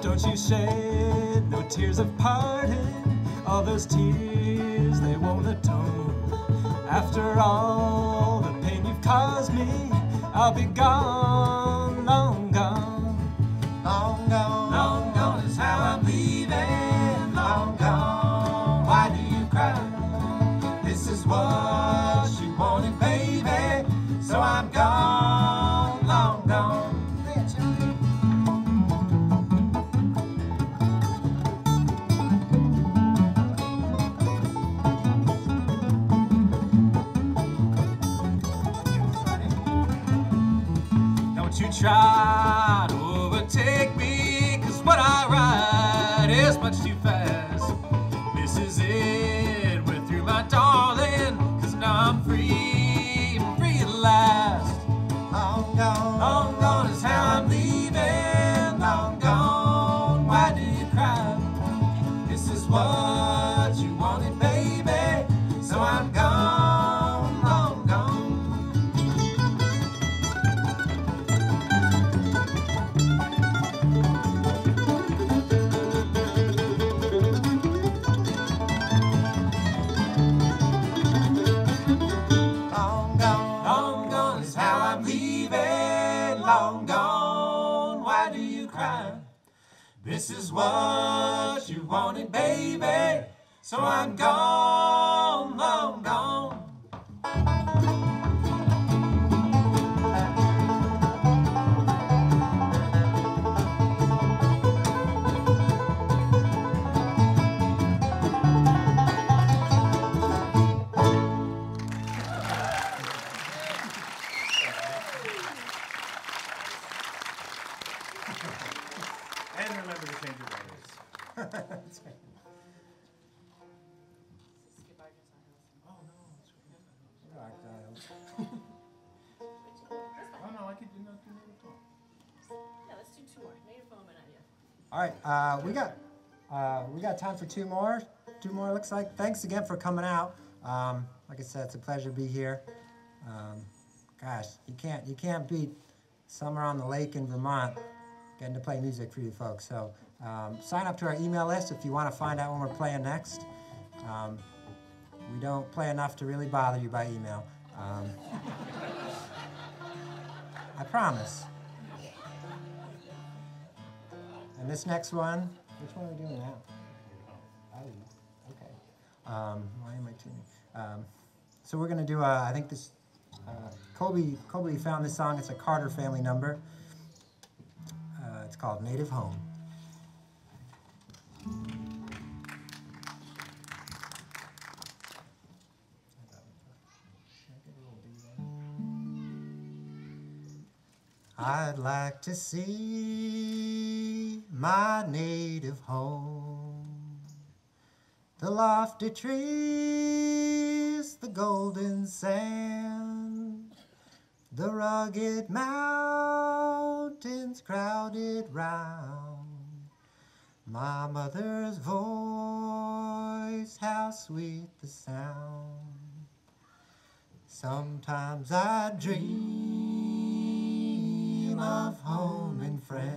Don't you shed no tears of parting. All those tears, they won't atone. After all the pain you've caused me, I'll be gone, long gone. Long gone, long gone is how I'm leaving. Long gone, why do you cry? This is what you wanted, baby, so I'm gone, long gone. Try to overtake me, cause what I ride is much too fast. This is it, we're through, my darling, cause now I'm free, I'm free at last. Long gone, long gone is how I'm leaving. Long gone, why do you cry? This is what you wanted, baby, so I'm gone. This is what you wanted, baby, so I'm gone, long gone. All right, uh, we got uh, we got time for two more. Two more, looks like. Thanks again for coming out. Um, like I said, it's a pleasure to be here. Um, gosh, you can't you can't beat summer on the lake in Vermont. Getting to play music for you folks. So um, sign up to our email list if you want to find out when we're playing next. Um, we don't play enough to really bother you by email. Um, I promise. And this next one, which one are we doing now? Oh, okay. Um, why am I tuning? Um, so we're going to do, a, I think this, uh, Colby, Colby found this song. It's a Carter family number. Uh, it's called Native Home. I'd like to see my native home, the lofty trees, the golden sand, the rugged mountains crowded round, My mother's voice, how sweet the sound. Sometimes I dream of home and friends.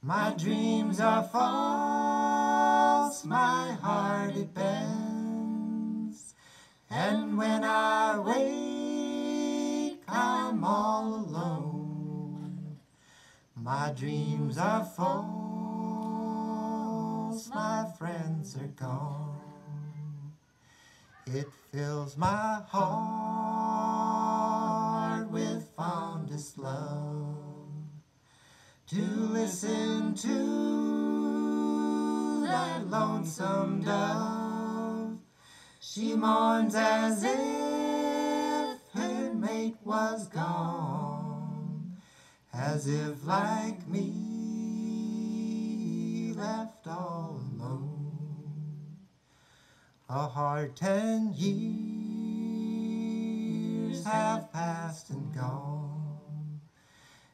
My dreams are false, my heart it bends. And when I wake, I'm all alone. My dreams are false, my friends are gone. It fills my heart with fondest love to listen to that lonesome dove. She mourns as if her mate was gone, as if, like me, left all alone. A hard ten years have passed and gone,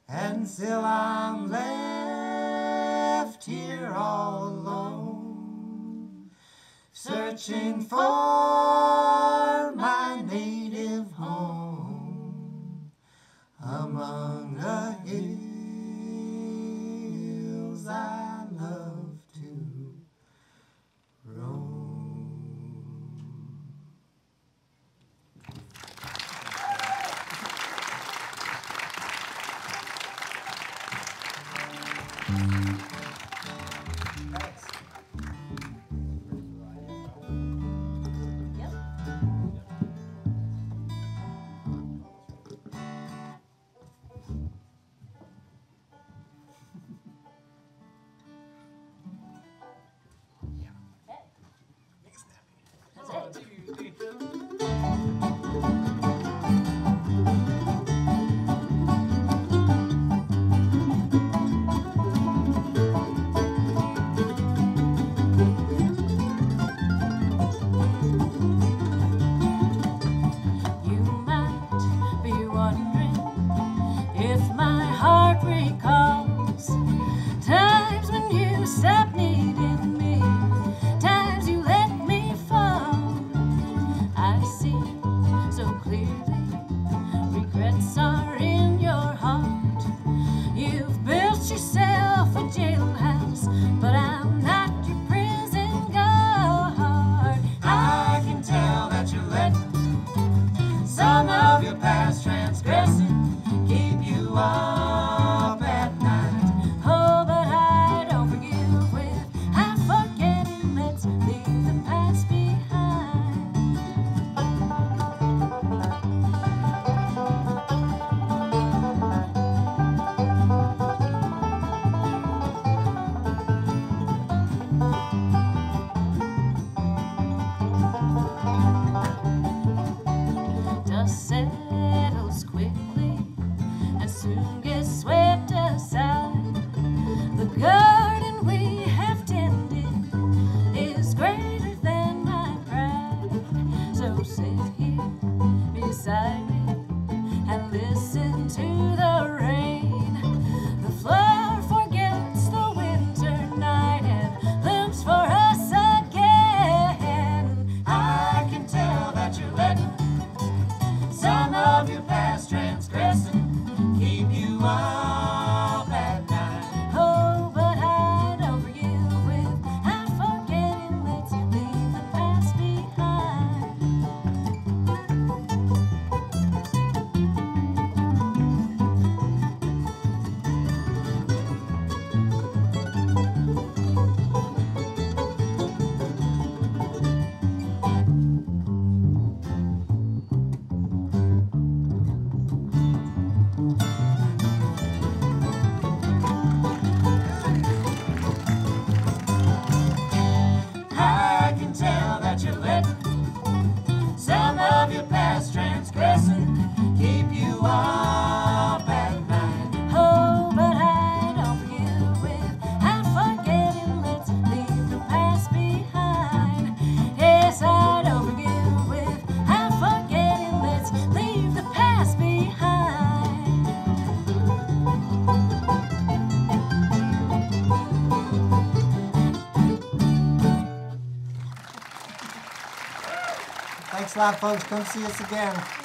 and still I'm left here all alone, searching for my native home among the hills I love to roam. Thanks. lot, folks. Come see us again.